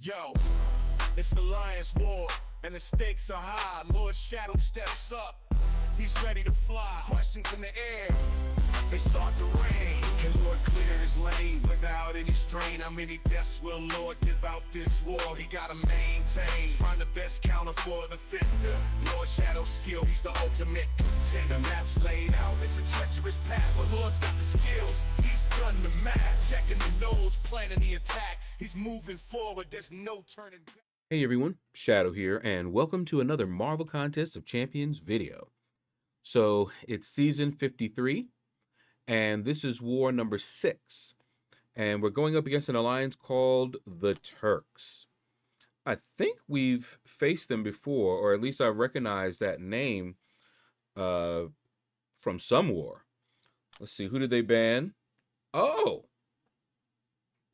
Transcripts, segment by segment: Yo, it's the Lions War, and the stakes are high. Lord Shaedow steps up, he's ready to fly. Questions in the air, they start to rain. Can Lord clear his lane without any strain? How many deaths will Lord give out this war? He gotta maintain, find the best counter for the defender. Lord Shaedow's skill, he's the ultimate contender. Maps laid out, it's a treacherous path, but Lord's got the skills. He's done the math, checking the nodes, planning the attack. He's moving forward, there's no turning back. Hey everyone, Shaedow here, and welcome to another Marvel Contest of Champions video. So, it's season 53, and this is war number 6. And we're going up against an alliance called the Turks. I think we've faced them before, or at least I recognize that name from some war. Let's see, who did they ban? Oh!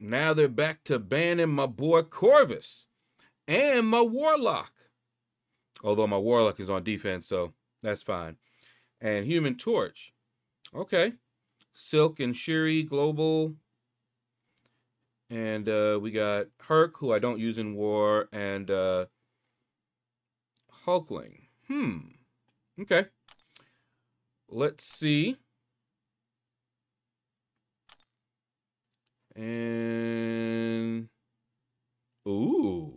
Now they're back to banning my boy Corvus and my Warlock. Although my Warlock is on defense, so that's fine. And Human Torch. Okay. Silk and Shuri, Global. And we got Herc, who I don't use in war, and Hulkling. Okay. Let's see. And ooh,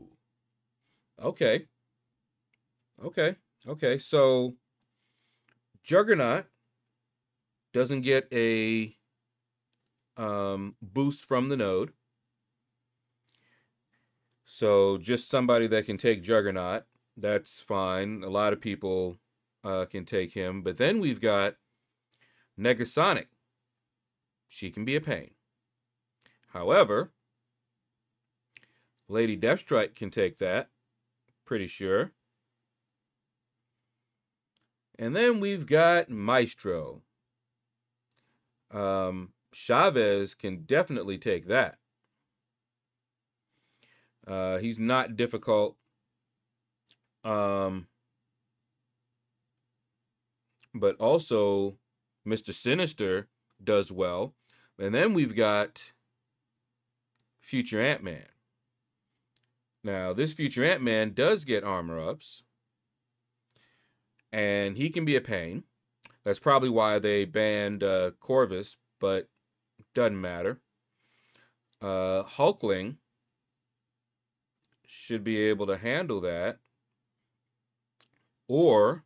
okay. So Juggernaut doesn't get a boost from the node, so just somebody that can take Juggernaut, that's fine. A lot of people can take him, but then we've got Negasonic. She can be a pain. However, Lady Deathstrike can take that, pretty sure. And then we've got Maestro. Chavez can definitely take that. He's not difficult. But also, Mr. Sinister does well. And then we've got Future Ant-Man. Now, this Future Ant-Man does get armor ups, and he can be a pain. That's probably why they banned Corvus, but doesn't matter. Hulkling should be able to handle that, or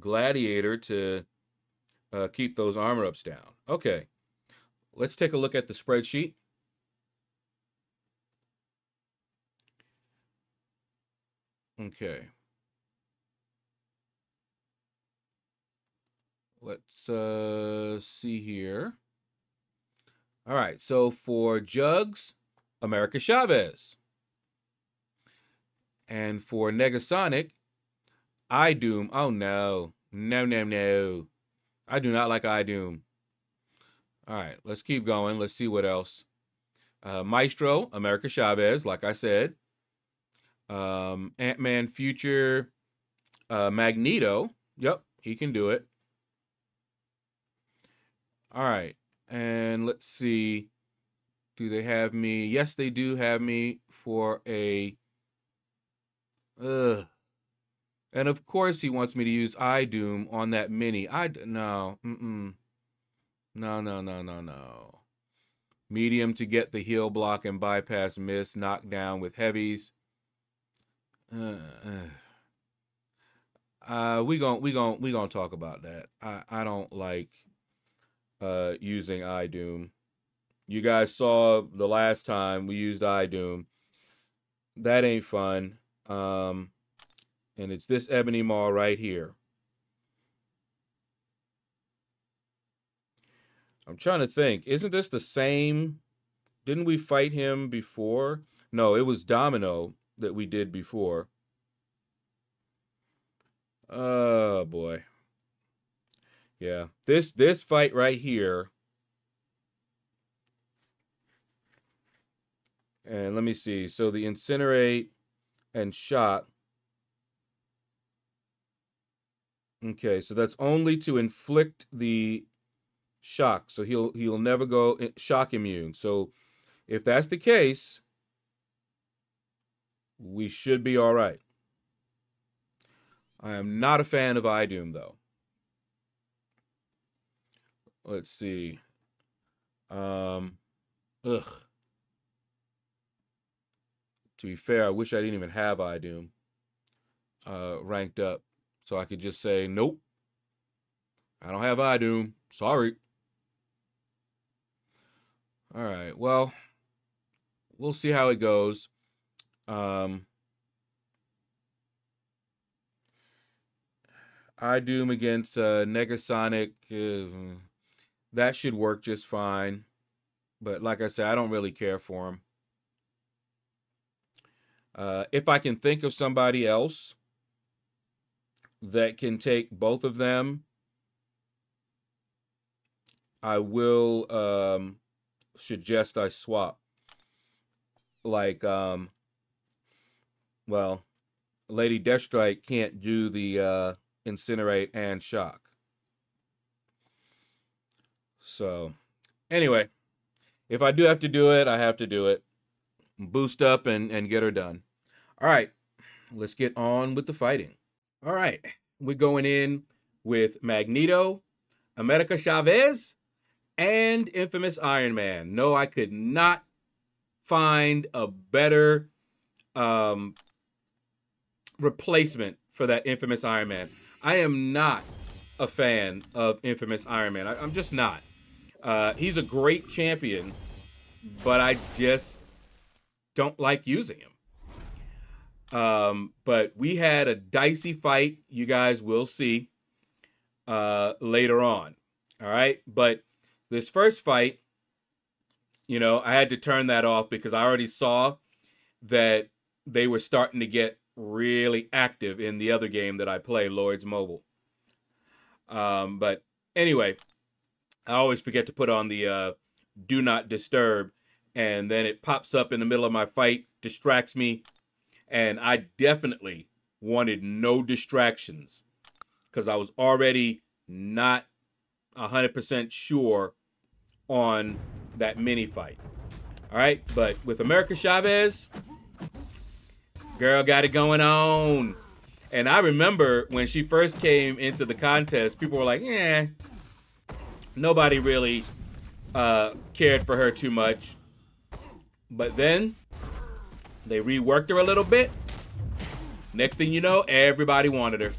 Gladiator to keep those armor ups down. Okay, let's take a look at the spreadsheet. Okay. Let's see here. All right, so for Jugs, America Chavez. And for Negasonic, iDoom. Oh, no. No. I do not like iDoom. All right, let's keep going. Let's see what else. Maestro, America Chavez, like I said. Ant-Man, Future, Magneto. Yep, he can do it. All right, and let's see. Do they have me? Yes, they do have me for a... And of course he wants me to use iDoom on that mini. No. Medium to get the heal block and bypass miss, knock down with heavies. We gonna talk about that. I don't like using iDoom. You guys saw the last time we used iDoom. That ain't fun. And it's this Ebony Maw right here. I'm trying to think. Isn't this the same? Didn't we fight him before? No, it was Domino that we did before. Oh boy. Yeah. This fight right here. And let me see. So the incinerate and shot. Okay, so that's only to inflict the shock. So he'll never go shock immune. So if that's the case, we should be all right. I am not a fan of iDoom, though. Let's see. To be fair, I wish I didn't even have iDoom ranked up, so I could just say, nope, I don't have iDoom. Sorry. All right, well, we'll see how it goes. iDoom against Negasonic, that should work just fine. But like I said, I don't really care for him. If I can think of somebody else that can take both of them, I will suggest I swap. Like, well, Lady Deathstrike can't do the incinerate and shock. So, anyway, if I do have to do it, I have to do it. Boost up and get her done. All right, let's get on with the fighting. All right, we're going in with Magneto, America Chavez, and Infamous Iron Man. No, I could not find a better replacement for that Infamous Iron Man. I am not a fan of Infamous Iron Man. I'm just not. He's a great champion, but I just don't like using him. But we had a dicey fight. You guys will see later on. All right. But this first fight, you know, I had to turn that off because I already saw that they were starting to get really active in the other game that I play, Lords Mobile. But anyway, I always forget to put on the do not disturb, and then it pops up in the middle of my fight, distracts me, and I definitely wanted no distractions because I was already not 100% sure on that mini fight. All right, but with America Chavez, girl got it going on. And I remember when she first came into the contest, people were like, eh. Nobody really cared for her too much. But then they reworked her a little bit. Next thing you know, everybody wanted her.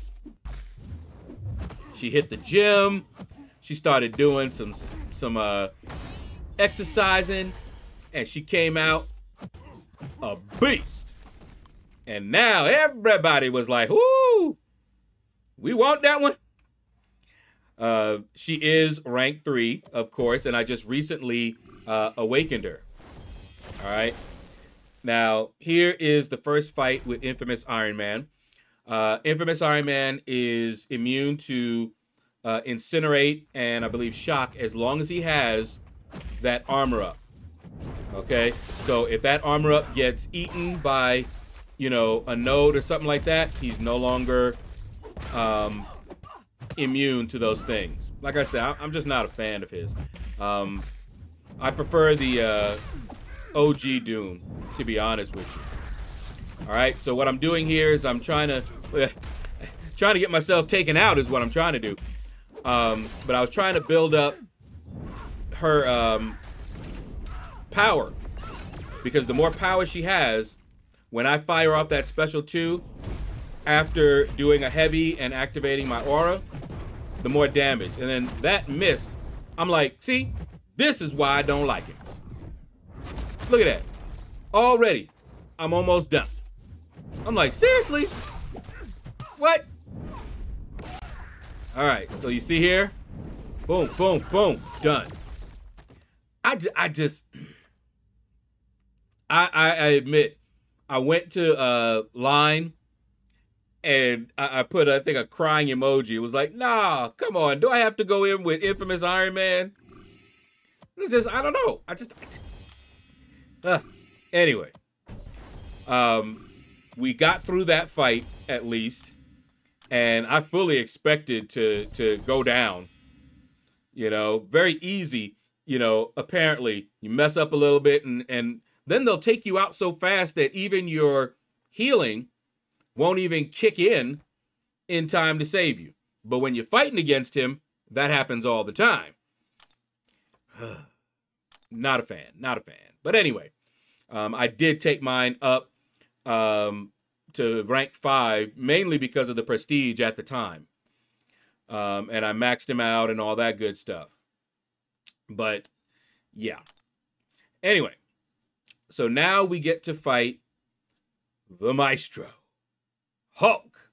She hit the gym. She started doing some exercising. And she came out a beast. And now everybody was like, ooh, we want that one. She is rank 3, of course, and I just recently awakened her. All right. Now, here is the first fight with Infamous Iron Man. Infamous Iron Man is immune to incinerate and, I believe, shock as long as he has that armor up. Okay? So, if that armor up gets eaten by, you know, a node or something like that, he's no longer immune to those things. Like I said, I'm just not a fan of his. I prefer the OG Doom, to be honest with you. All right, so what I'm doing here is I'm trying to get myself taken out is what I'm trying to do. But I was trying to build up her power, because the more power she has, when I fire off that special 2 after doing a heavy and activating my aura, the more damage. And then that miss, I'm like, see, this is why I don't like it. Look at that. Already, I'm almost done. I'm like, seriously? What? All right, so you see here? Boom, boom, boom, done. I admit, I went to line, and I put, I think, a crying emoji. It was like, nah, come on. Do I have to go in with Infamous Iron Man? It's just, I don't know. Anyway. We got through that fight, at least. And I fully expected to go down. You know, very easy. You know, apparently, you mess up a little bit, and then they'll take you out so fast that even your healing won't even kick in time to save you. But when you're fighting against him, that happens all the time. Not a fan, not a fan. But anyway, I did take mine up to rank 5, mainly because of the prestige at the time. And I maxed him out and all that good stuff. But, yeah. Anyway, so now we get to fight the Maestro, Hulk.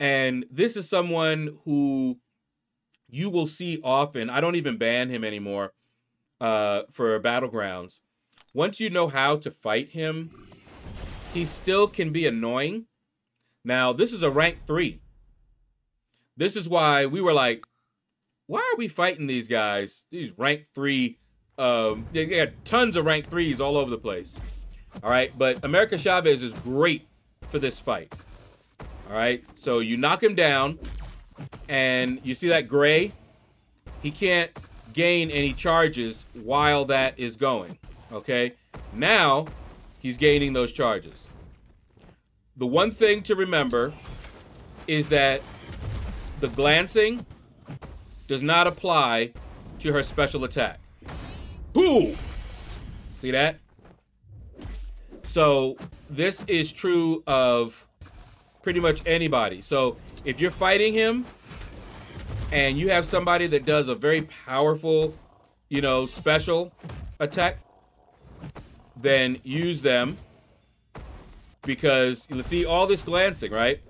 And this is someone who you will see often. I don't even ban him anymore for Battlegrounds. Once you know how to fight him, he still can be annoying. Now, this is a rank 3. This is why we were like, why are we fighting these guys? These rank 3, they got tons of rank 3s all over the place. All right, but America Chavez is great for this fight. All right, so you knock him down, and you see that gray? He can't gain any charges while that is going, okay? Now, he's gaining those charges. The one thing to remember is that the glancing does not apply to her special attack. Ooh! See that? So this is true of pretty much anybody. So if you're fighting him and you have somebody that does a very powerful, you know, special attack, then use them, because you see all this glancing, right?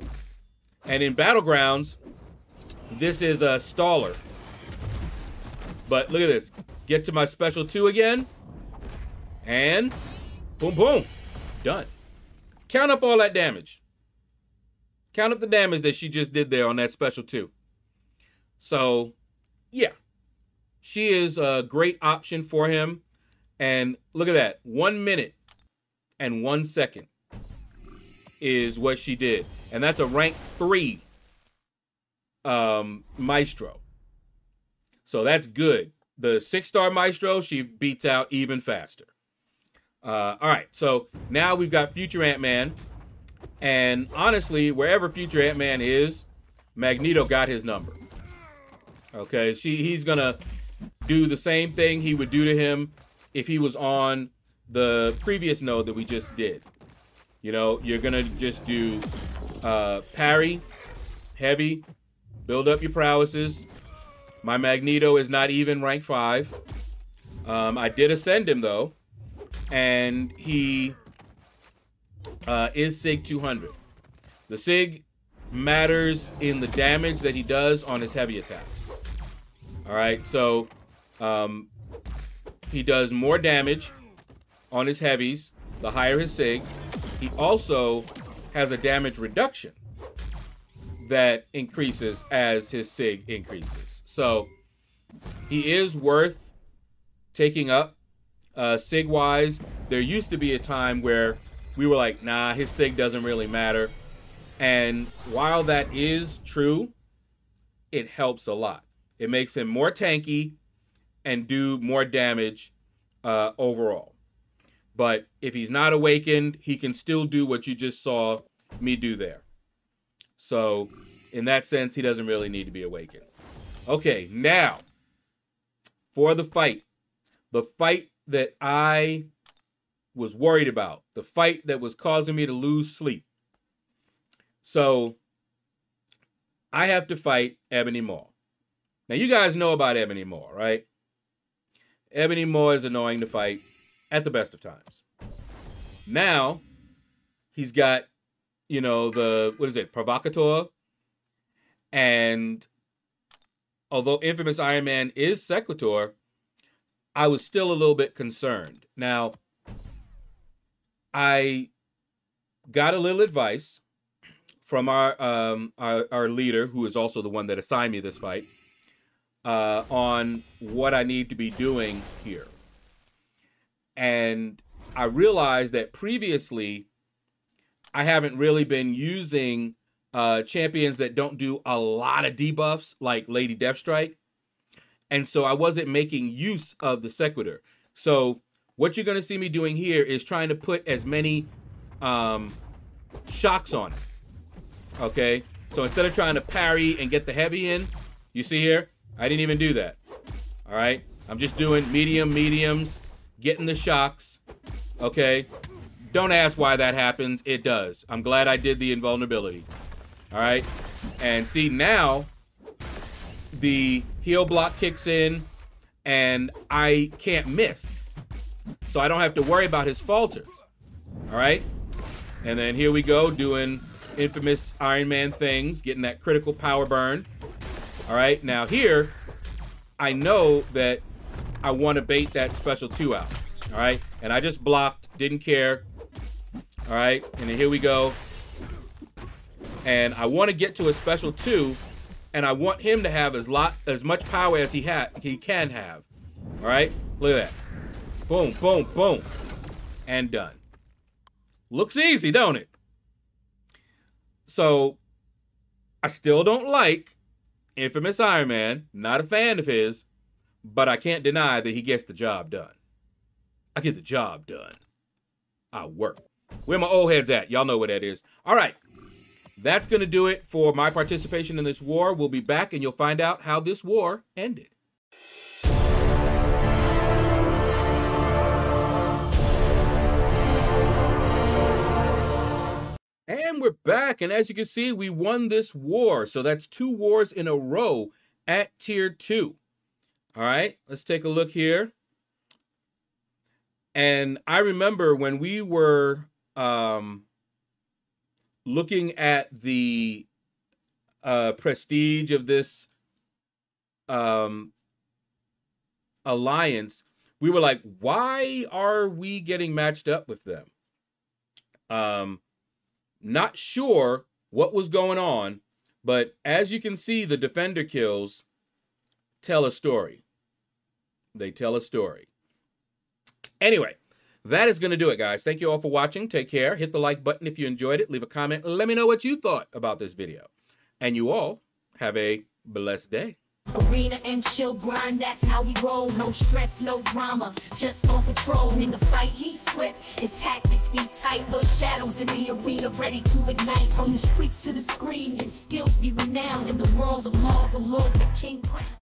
And in Battlegrounds, this is a staller. But look at this. Get to my special 2 again. And boom, boom. Done. Count up all that damage. Count up the damage that she just did there on that special 2. So, yeah. She is a great option for him. And look at that. 1 minute and 1 second is what she did. And that's a rank 3 Maestro. So that's good. The 6-star Maestro, she beats out even faster. All right, so now we've got Future Ant-Man. And honestly, wherever Future Ant-Man is, Magneto got his number. Okay, he's going to do the same thing he would do to him if he was on the previous node that we just did. You know, you're going to just do parry, heavy, build up your prowesses. My Magneto is not even rank 5. I did ascend him, though, and he is Sig 200. The Sig matters in the damage that he does on his heavy attacks. All right, so he does more damage on his heavies the higher his Sig. He also has a damage reduction that increases as his Sig increases. So he is worth taking up Sig wise. There used to be a time where we were like, nah, his Sig doesn't really matter. And while that is true, it helps a lot. It makes him more tanky and do more damage overall. But if he's not awakened, he can still do what you just saw me do there. So, in that sense, he doesn't really need to be awakened. Okay, now, for the fight. The fight that I was worried about. The fight that was causing me to lose sleep. So, I have to fight Ebony Maw. Now, you guys know about Ebony Maw, right? Ebony Maw is annoying to fight at the best of times. Now, he's got, you know, the, what is it, Provocateur? And although Infamous Iron Man is Sequitur, I was still a little bit concerned. Now, I got a little advice from our leader, who is also the one that assigned me this fight, on what I need to be doing here. And I realized that previously, I haven't really been using champions that don't do a lot of debuffs, like Lady Deathstrike. And so I wasn't making use of the Sequitur. So what you're going to see me doing here is trying to put as many shocks on it. Okay, so instead of trying to parry and get the heavy in, you see here, I didn't even do that. All right, I'm just doing mediums, getting the shocks. Okay, don't ask why that happens. It does. I'm glad I did the invulnerability. All right, and see now, the heal block kicks in, and I can't miss. So I don't have to worry about his falter. All right, and then here we go doing Infamous Iron Man things, getting that critical power burn. All right, now here, I know that I want to bait that special 2 out. All right, and I just blocked, didn't care. All right, and then here we go. And I want to get to a special 2, and I want him to have as much power as he can have. All right, look at that. Boom, boom, boom, and done. Looks easy, don't it? So, I still don't like Infamous Iron Man, not a fan of his, but I can't deny that he gets the job done. I get the job done. I work. Where my old heads at? Y'all know where that is. All right, that's gonna do it for my participation in this war. We'll be back and you'll find out how this war ended. And we're back, and as you can see, we won this war. So that's 2 wars in a row at tier 2. All right, let's take a look here. And I remember when we were looking at the prestige of this alliance, we were like, why are we getting matched up with them? Not sure what was going on, but as you can see, the defender kills tell a story. They tell a story. Anyway, that is going to do it, guys. Thank you all for watching. Take care. Hit the like button if you enjoyed it. Leave a comment. Let me know what you thought about this video. And you all have a blessed day. Arena and chill grind, that's how we roll. No stress, no drama, just on patrol. In the fight, he's swift, his tactics be tight. Lord Shaedows in the arena, ready to ignite. From the streets to the screen, his skills be renowned. In the world of Marvel, Lord the King.